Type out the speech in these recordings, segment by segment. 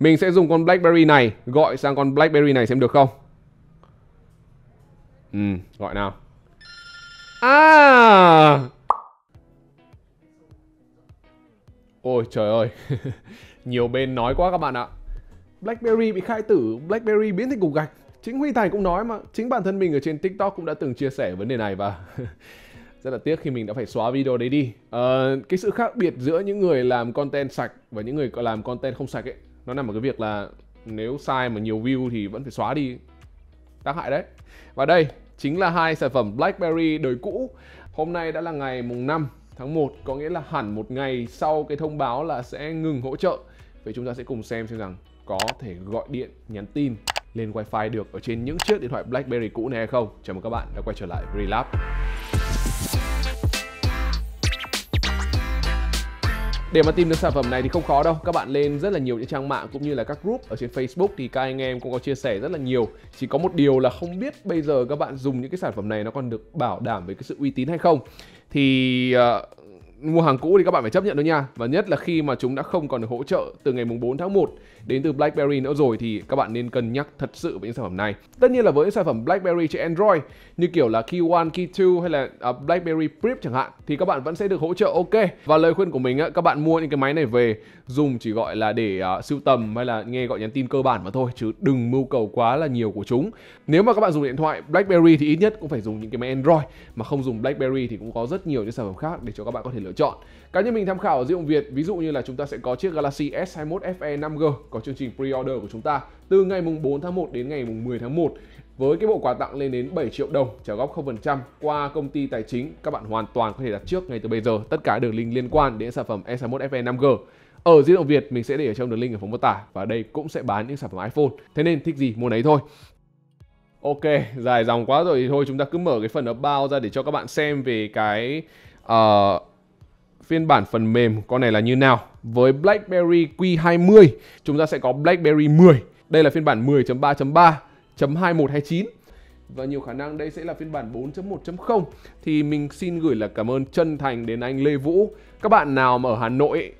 Mình sẽ dùng con BlackBerry này gọi sang con BlackBerry này xem được không. Gọi nào. Ôi trời ơi. Nhiều bên nói quá các bạn ạ. BlackBerry bị khai tử, BlackBerry biến thành cục gạch. Chính Huy Thành cũng nói mà. Chính bản thân mình ở trên TikTok cũng đã từng chia sẻ vấn đề này và rất là tiếc khi mình đã phải xóa video đấy đi. Cái sự khác biệt giữa những người làm content sạch và những người làm content không sạch ấy, nó nằm ở cái việc là nếu sai mà nhiều view thì vẫn phải xóa đi. Tác hại đấy. Và đây chính là hai sản phẩm BlackBerry đời cũ. Hôm nay đã là ngày mùng 5 tháng 1, có nghĩa là hẳn một ngày sau cái thông báo là sẽ ngừng hỗ trợ. Vậy chúng ta sẽ cùng xem rằng có thể gọi điện, nhắn tin, lên wifi được ở trên những chiếc điện thoại BlackBerry cũ này hay không. Chào mừng các bạn đã quay trở lại Relab. Để mà tìm được sản phẩm này thì không khó đâu. Các bạn lên rất là nhiều những trang mạng cũng như là các group ở trên Facebook thì các anh em cũng có chia sẻ rất là nhiều. Chỉ có một điều là không biết bây giờ các bạn dùng những cái sản phẩm này nó còn được bảo đảm với cái sự uy tín hay không. Thì mua hàng cũ thì các bạn phải chấp nhận thôi nha. Và nhất là khi mà chúng đã không còn được hỗ trợ từ ngày 4 tháng 1 đến từ BlackBerry nữa rồi thì các bạn nên cân nhắc thật sự với những sản phẩm này. Tất nhiên là với những sản phẩm BlackBerry trên Android như kiểu là Key 1, Key 2 hay là BlackBerry Prip chẳng hạn thì các bạn vẫn sẽ được hỗ trợ ok. Và lời khuyên của mình á, các bạn mua những cái máy này về dùng chỉ gọi là để sưu tầm hay là nghe gọi nhắn tin cơ bản mà thôi, chứ đừng mưu cầu quá là nhiều của chúng. Nếu mà các bạn dùng điện thoại BlackBerry thì ít nhất cũng phải dùng những cái máy Android, mà không dùng BlackBerry thì cũng có rất nhiều những sản phẩm khác để cho các bạn có thể lựa chọn. Cá nhân mình tham khảo ở riêng Việt, ví dụ như là chúng ta sẽ có chiếc Galaxy S21 FE 5G có chương trình pre-order của chúng ta từ ngày mùng 4 tháng 1 đến ngày mùng 10 tháng 1 với cái bộ quà tặng lên đến 7 triệu đồng trả góp 0% qua công ty tài chính. Các bạn hoàn toàn có thể đặt trước ngay từ bây giờ. Tất cả đường link liên quan đến sản phẩm S21 FE 5G ở Di động Việt mình sẽ để ở trong đường link ở phần mô tả, và đây cũng sẽ bán những sản phẩm iPhone. Thế nên thích gì mua đấy thôi. Ok, dài dòng quá rồi thì thôi chúng ta cứ mở cái phần about ra để cho các bạn xem về cái phiên bản phần mềm con này là như nào. Với BlackBerry Q20 chúng ta sẽ có BlackBerry 10. Đây là phiên bản 10.3.3.2129 và nhiều khả năng đây sẽ là phiên bản 4.1.0. Thì mình xin gửi là cảm ơn chân thành đến anh Lê Vũ. Các bạn nào mà ở Hà Nội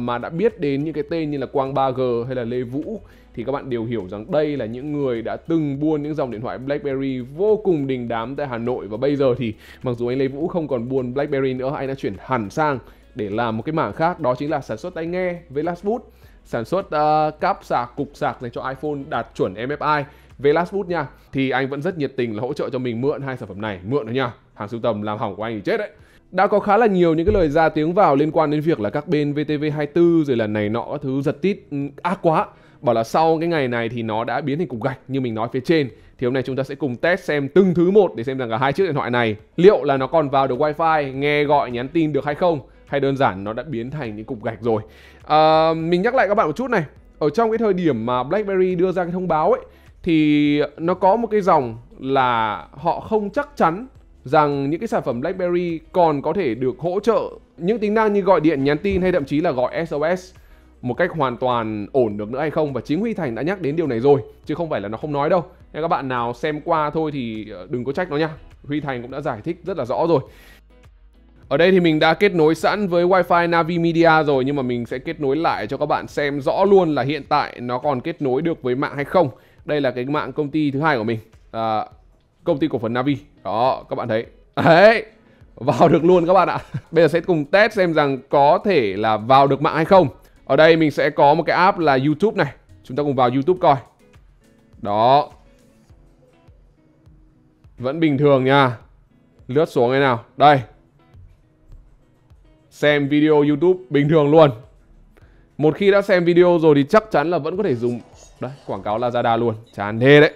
mà đã biết đến những cái tên như là Quang 3G hay là Lê Vũ thì các bạn đều hiểu rằng đây là những người đã từng buôn những dòng điện thoại BlackBerry vô cùng đình đám tại Hà Nội. Và bây giờ thì mặc dù anh Lê Vũ không còn buôn BlackBerry nữa, anh đã chuyển hẳn sang để làm một cái mảng khác, đó chính là sản xuất tai nghe Velasboot, sản xuất cáp sạc, cục sạc dành cho iPhone đạt chuẩn MFI Velasboot nha. Thì anh vẫn rất nhiệt tình là hỗ trợ cho mình mượn hai sản phẩm này, mượn đó nha. Hàng sưu tầm làm hỏng của anh thì chết đấy. Đã có khá là nhiều những cái lời ra tiếng vào liên quan đến việc là các bên VTV24 rồi là này nọ các thứ giật tít ác quá, bảo là sau cái ngày này thì nó đã biến thành cục gạch như mình nói phía trên. Thì hôm nay chúng ta sẽ cùng test xem từng thứ một để xem rằng là hai chiếc điện thoại này liệu là nó còn vào được wifi, nghe gọi nhắn tin được hay không, hay đơn giản nó đã biến thành những cục gạch rồi. Mình nhắc lại các bạn một chút này, ở trong cái thời điểm mà BlackBerry đưa ra cái thông báo ấy thì nó có một cái dòng là họ không chắc chắn rằng những cái sản phẩm BlackBerry còn có thể được hỗ trợ những tính năng như gọi điện, nhắn tin hay thậm chí là gọi SOS một cách hoàn toàn ổn được nữa hay không. Và chính Huy Thành đã nhắc đến điều này rồi, chứ không phải là nó không nói đâu. Nên các bạn nào xem qua thôi thì đừng có trách nó nha. Huy Thành cũng đã giải thích rất là rõ rồi. Ở đây thì mình đã kết nối sẵn với Wi-Fi Navi Media rồi, nhưng mà mình sẽ kết nối lại cho các bạn xem rõ luôn là hiện tại nó còn kết nối được với mạng hay không. Đây là cái mạng công ty thứ hai của mình, công ty cổ phần Navi. Đó, các bạn thấy. Đấy, vào được luôn các bạn ạ. Bây giờ sẽ cùng test xem rằng có thể là vào được mạng hay không. Ở đây mình sẽ có một cái app là YouTube này. Chúng ta cùng vào YouTube coi. Đó. Vẫn bình thường nha. Lướt xuống thế nào. Đây. Xem video YouTube bình thường luôn. Một khi đã xem video rồi thì chắc chắn là vẫn có thể dùng. Đấy, quảng cáo Lazada luôn. Chán thế đấy.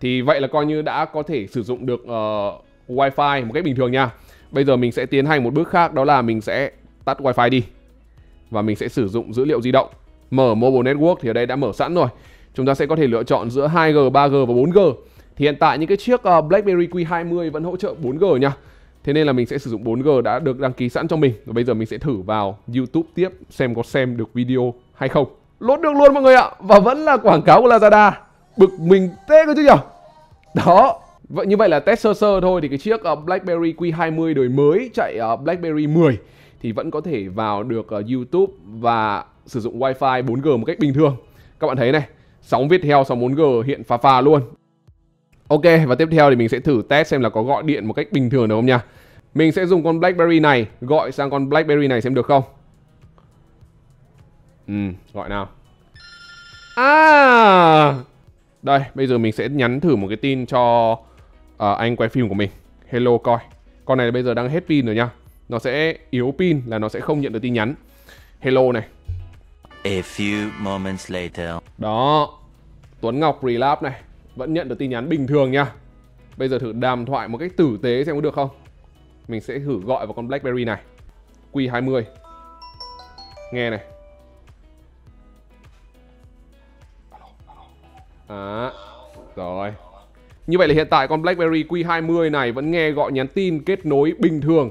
Thì vậy là coi như đã có thể sử dụng được Wi-Fi một cách bình thường nha. Bây giờ mình sẽ tiến hành một bước khác, đó là mình sẽ tắt Wi-Fi đi. Và mình sẽ sử dụng dữ liệu di động. Mở Mobile Network thì ở đây đã mở sẵn rồi. Chúng ta sẽ có thể lựa chọn giữa 2G, 3G và 4G. Thì hiện tại những cái chiếc BlackBerry Q20 vẫn hỗ trợ 4G nha. Thế nên là mình sẽ sử dụng 4G đã được đăng ký sẵn cho mình. Và bây giờ mình sẽ thử vào YouTube tiếp xem có xem được video hay không. Lốt được luôn mọi người ạ. Và vẫn là quảng cáo của Lazada. Bực mình tê cơ chứ nhở. Đó. Vậy như vậy là test sơ sơ thôi thì cái chiếc BlackBerry Q20 đời mới chạy BlackBerry 10 thì vẫn có thể vào được YouTube và sử dụng Wi-Fi 4G một cách bình thường. Các bạn thấy này, sóng viết theo sóng 4G hiện phà phà luôn. Ok, và tiếp theo thì mình sẽ thử test xem là có gọi điện một cách bình thường được không nha. Mình sẽ dùng con BlackBerry này, gọi sang con BlackBerry này xem được không. Gọi nào. À, đây, bây giờ mình sẽ nhắn thử một cái tin cho anh quay phim của mình. Hello coi. Con này bây giờ đang hết pin rồi nha. Nó sẽ yếu pin là nó sẽ không nhận được tin nhắn. Hello này. A few moments later. Đó, Tuấn Ngọc Relap này vẫn nhận được tin nhắn bình thường nha. Bây giờ thử đàm thoại một cách tử tế xem có được không. Mình sẽ thử gọi vào con BlackBerry này, Q20. Nghe này. À, rồi. Như vậy là hiện tại con BlackBerry Q20 này vẫn nghe gọi nhắn tin, kết nối bình thường,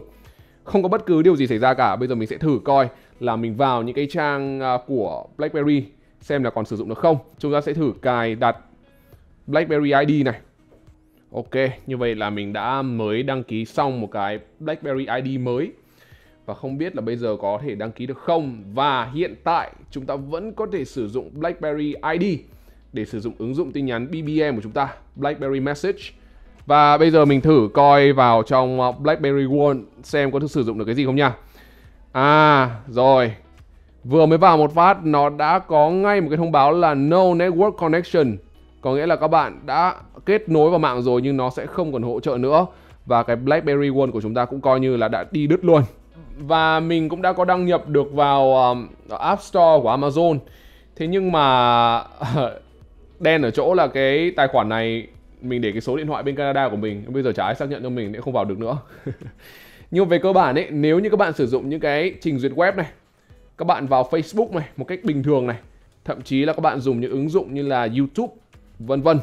không có bất cứ điều gì xảy ra cả. Bây giờ mình sẽ thử coi là mình vào những cái trang của BlackBerry xem là còn sử dụng được không. Chúng ta sẽ thử cài đặt BlackBerry ID này. Ok, như vậy là mình đã mới đăng ký xong một cái BlackBerry ID mới. Và không biết là bây giờ có thể đăng ký được không. Và hiện tại chúng ta vẫn có thể sử dụng BlackBerry ID để sử dụng ứng dụng tin nhắn BBM của chúng ta, BlackBerry Message. Và bây giờ mình thử coi vào trong BlackBerry World xem có thể sử dụng được cái gì không nha. À, rồi. Vừa mới vào một phát nó đã có ngay một cái thông báo là No Network Connection. Có nghĩa là các bạn đã kết nối vào mạng rồi nhưng nó sẽ không còn hỗ trợ nữa. Và cái BlackBerry World của chúng ta cũng coi như là đã đi đứt luôn. Và mình cũng đã có đăng nhập được vào App Store của Amazon. Thế nhưng mà đen ở chỗ là cái tài khoản này mình để cái số điện thoại bên Canada của mình, bây giờ chả ai xác nhận cho mình nên không vào được nữa. Nhưng về cơ bản ấy, nếu như các bạn sử dụng những cái trình duyệt web này, các bạn vào Facebook này một cách bình thường này, thậm chí là các bạn dùng những ứng dụng như là YouTube vân vân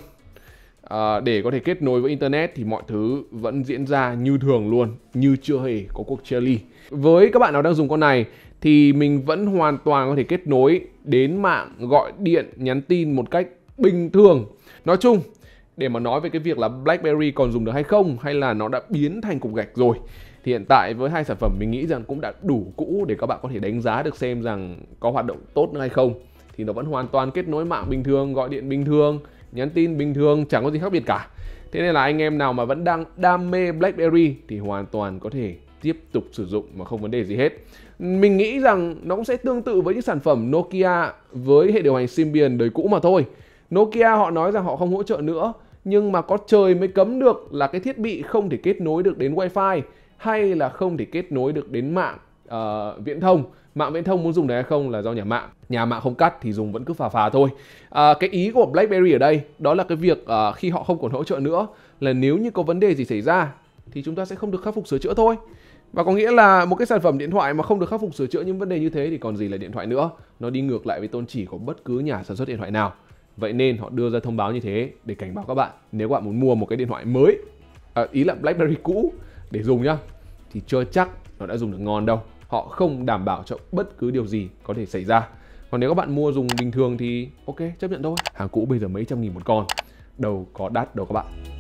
để có thể kết nối với internet thì mọi thứ vẫn diễn ra như thường luôn, như chưa hề có cuộc chia ly. Với các bạn nào đang dùng con này thì mình vẫn hoàn toàn có thể kết nối đến mạng, gọi điện, nhắn tin một cách bình thường. Nói chung, để mà nói về cái việc là BlackBerry còn dùng được hay không, hay là nó đã biến thành cục gạch rồi, thì hiện tại với hai sản phẩm mình nghĩ rằng cũng đã đủ cũ để các bạn có thể đánh giá được xem rằng có hoạt động tốt nữa hay không. Thì nó vẫn hoàn toàn kết nối mạng bình thường, gọi điện bình thường, nhắn tin bình thường, chẳng có gì khác biệt cả. Thế nên là anh em nào mà vẫn đang đam mê BlackBerry thì hoàn toàn có thể tiếp tục sử dụng mà không vấn đề gì hết. Mình nghĩ rằng nó cũng sẽ tương tự với những sản phẩm Nokia với hệ điều hành Symbian đời cũ mà thôi. Nokia họ nói rằng họ không hỗ trợ nữa, nhưng mà có trời mới cấm được là cái thiết bị không thể kết nối được đến Wi-Fi hay là không thể kết nối được đến mạng viễn thông. Mạng viễn thông muốn dùng được hay không là do nhà mạng không cắt thì dùng vẫn cứ phà phà thôi. Cái ý của BlackBerry ở đây đó là cái việc khi họ không còn hỗ trợ nữa là nếu như có vấn đề gì xảy ra thì chúng ta sẽ không được khắc phục sửa chữa thôi. Và có nghĩa là một cái sản phẩm điện thoại mà không được khắc phục sửa chữa những vấn đề như thế thì còn gì là điện thoại nữa. Nó đi ngược lại với tôn chỉ của bất cứ nhà sản xuất điện thoại nào. Vậy nên họ đưa ra thông báo như thế để cảnh báo các bạn, nếu các bạn muốn mua một cái điện thoại mới, ý là BlackBerry cũ để dùng nhá, thì chưa chắc nó đã dùng được ngon đâu. Họ không đảm bảo cho bất cứ điều gì có thể xảy ra. Còn nếu các bạn mua dùng bình thường thì ok, chấp nhận thôi. Hàng cũ bây giờ mấy trăm nghìn một con, đâu có đắt đâu các bạn.